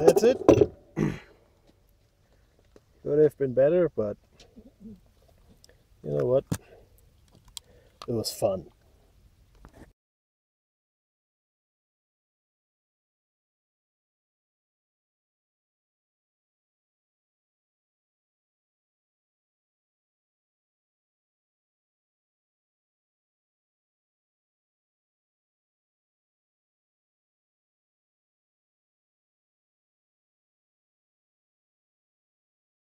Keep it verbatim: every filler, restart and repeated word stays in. That's it. Could have been better, but you know what? It was fun.